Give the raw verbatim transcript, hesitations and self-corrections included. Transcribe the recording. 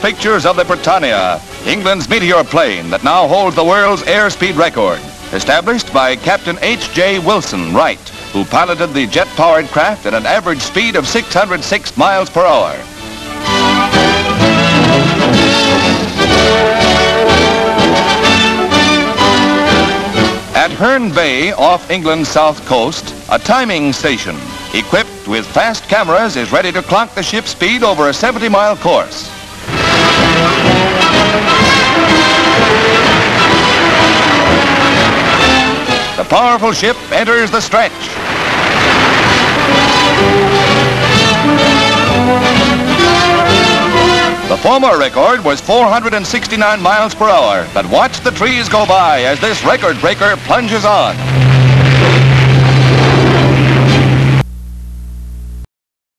pictures of the Britannia, England's meteor plane that now holds the world's airspeed record, established by Captain H J Wilson-Wright, who piloted the jet-powered craft at an average speed of six hundred six miles per hour. At Herne Bay, off England's south coast, a timing station equipped with fast cameras is ready to clock the ship's speed over a seventy-mile course. The powerful ship enters the stretch. The former record was four hundred sixty-nine miles per hour, but watch the trees go by as this record breaker plunges on.